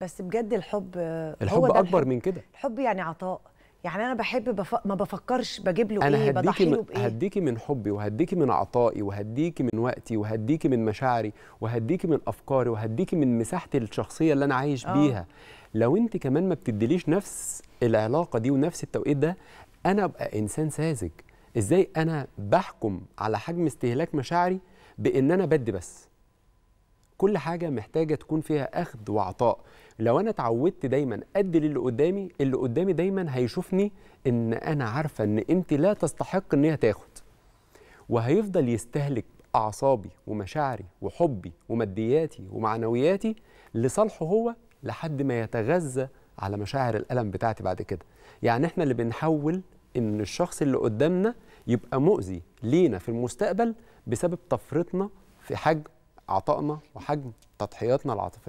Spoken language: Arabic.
بس بجد الحب هو اكبر من كده. الحب يعني عطاء، يعني انا بحب ما بفكرش بجيب له ايه، بضحي له بايه. هديكي من حبي وهديكي من عطائي وهديكي من وقتي وهديكي من مشاعري وهديكي من افكاري وهديكي من مساحتي الشخصيه اللي انا عايش بيها. لو انت كمان ما بتديليش نفس العلاقه دي ونفس التوقيت ده، انا ابقى انسان ساذج. ازاي انا بحكم على حجم استهلاك مشاعري بان انا بدي بس؟ كل حاجه محتاجه تكون فيها اخذ وعطاء. لو انا اتعودت دايما ادي للي قدامي، اللي قدامي دايما هيشوفني ان انا عارفه ان انت لا تستحق ان هي تاخد، وهيفضل يستهلك اعصابي ومشاعري وحبي ومادياتي ومعنوياتي لصالحه هو، لحد ما يتغذى على مشاعر الالم بتاعتي بعد كده. يعني احنا اللي بنحول ان الشخص اللي قدامنا يبقى مؤذي لينا في المستقبل بسبب تفريطنا في حجم عطائنا وحجم تضحياتنا العاطفية.